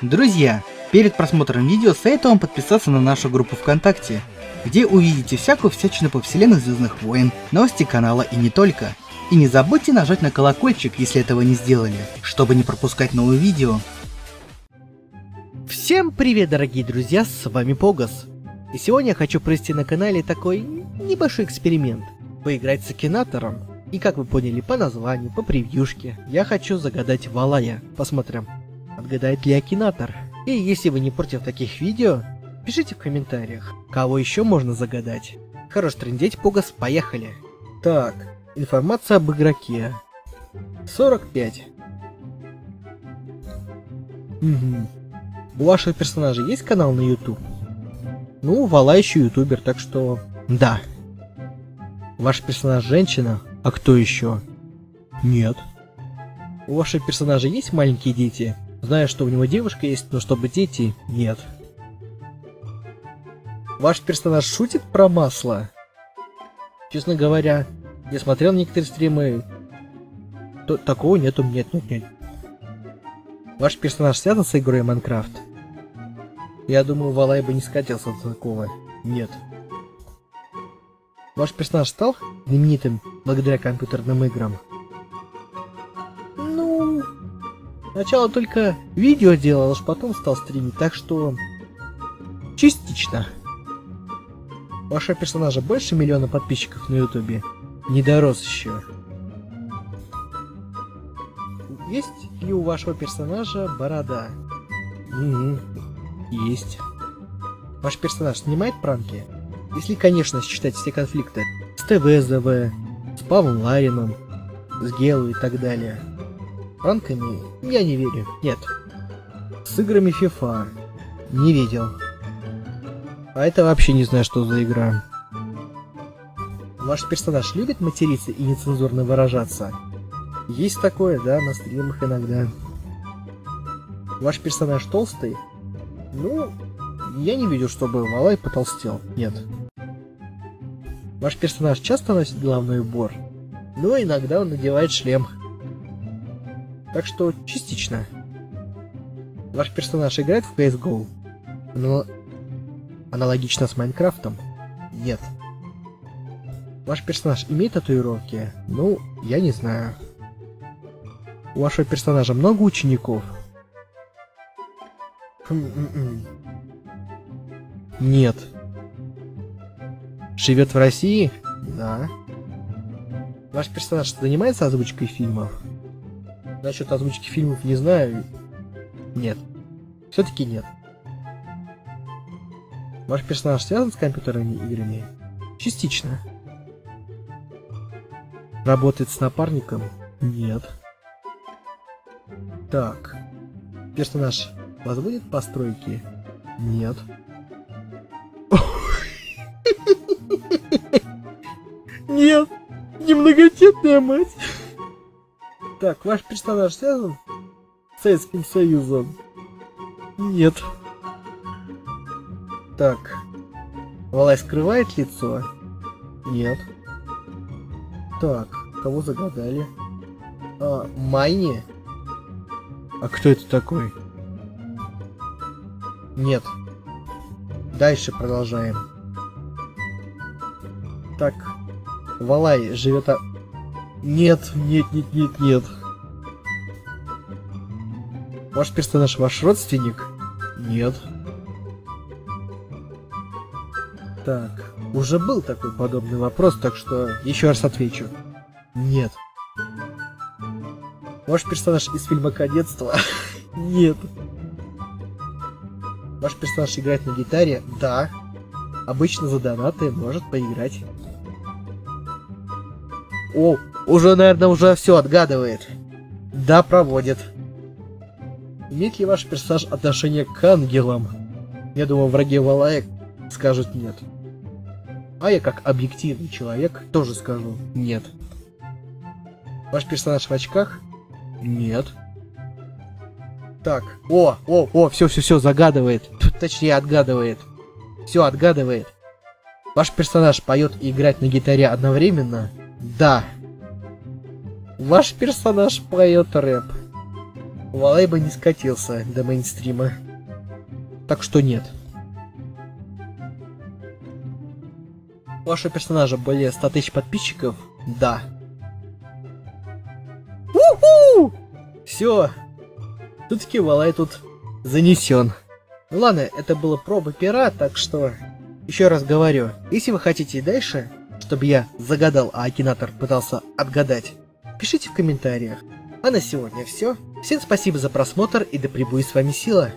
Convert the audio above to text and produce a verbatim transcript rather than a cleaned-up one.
Друзья, перед просмотром видео советую вам подписаться на нашу группу ВКонтакте, где увидите всякую всячину по вселенной Звездных Войн, новости канала и не только. И не забудьте нажать на колокольчик, если этого не сделали, чтобы не пропускать новые видео. Всем привет, дорогие друзья, с вами Погос. И сегодня я хочу провести на канале такой небольшой эксперимент. Поиграть с Акинатором. И как вы поняли по названию, по превьюшке, я хочу загадать Валая. Посмотрим, отгадает ли Акинатор. И если вы не против таких видео, пишите в комментариях, кого еще можно загадать. Хорош трындеть, Погос, поехали. Так, информация об игроке. сорок пять. Угу. У вашего персонажа есть канал на YouTube? Ну, Валай еще ютубер, так что... Да. Ваш персонаж женщина? А кто еще? Нет. У вашего персонажа есть маленькие дети? Знаю, что у него девушка есть, но чтобы дети... Нет. Ваш персонаж шутит про масло? Честно говоря, я смотрел некоторые стримы... То такого нету, нет, нет, нет. Ваш персонаж связан с игрой Майнкрафт? Я думаю, Валай бы не скатился от такого. Нет. Ваш персонаж стал знаменитым благодаря компьютерным играм? Ну... Сначала только видео делал, аж потом стал стримить, так что... Частично. У вашего персонажа больше миллиона подписчиков на ютубе? Не дорос еще. Есть ли у вашего персонажа борода? Угу. Есть. Ваш персонаж снимает пранки? Если, конечно, считать все конфликты с ТВЗВ, с Павлом Ларином, с Гелу и так далее. Пранками я не верю. Нет. С играми FIFA не видел. А это вообще не знаю, что за игра. Ваш персонаж любит материться и нецензурно выражаться? Есть такое, да, на стримах иногда. Ваш персонаж толстый? Ну, я не видел, чтобы Валай потолстел. Нет. Ваш персонаж часто носит головной убор? Но иногда он надевает шлем. Так что частично. Ваш персонаж играет в пи эс го? Но... Аналогично с Майнкрафтом? Нет. Ваш персонаж имеет татуировки? Ну, я не знаю. У вашего персонажа много учеников? Нет. Живет в России? Да. Ваш персонаж занимается озвучкой фильмов? Насчет озвучки фильмов не знаю. Нет. Все-таки нет. Ваш персонаж связан с компьютерными играми? Частично. Работает с напарником? Нет. Так. Персонаж возводит постройки? Нет. Нет, немноготетная мать. Так, ваш персонаж связан с Советским Союзом? Нет. Так, Валай скрывает лицо? Нет. Так, кого загадали? А, Майни? А кто это такой? Нет. Дальше продолжаем. Так, Валай живет... А... Нет, нет, нет, нет, нет. Ваш персонаж ваш родственник? Нет. Так, уже был такой подобный вопрос, так что еще раз отвечу. Нет. Ваш персонаж из фильма «Кадетство»? Нет. Ваш персонаж играет на гитаре? Да. Обычно за донаты может поиграть. О, уже, наверное, уже все отгадывает. Да, проводит. Имеет ли ваш персонаж отношение к ангелам? Я думаю, враги Валая скажут нет. А я, как объективный человек, тоже скажу нет. Ваш персонаж в очках? Нет. Так, о, о, о, все, все, все, загадывает. Точнее, отгадывает. Все, отгадывает. Ваш персонаж поет и играет на гитаре одновременно? Да. Ваш персонаж поет рэп? Валай бы не скатился до мейнстрима. Так что нет. У вашего персонажа более ста тысяч подписчиков? Да. У-ху! Все. Все-таки Валай тут занесен. Ну ладно, это была проба пера, так что... Еще раз говорю, если вы хотите и дальше, чтобы я загадал, а Акинатор пытался отгадать, пишите в комментариях. А на сегодня все. Всем спасибо за просмотр и да пребудет с вами сила.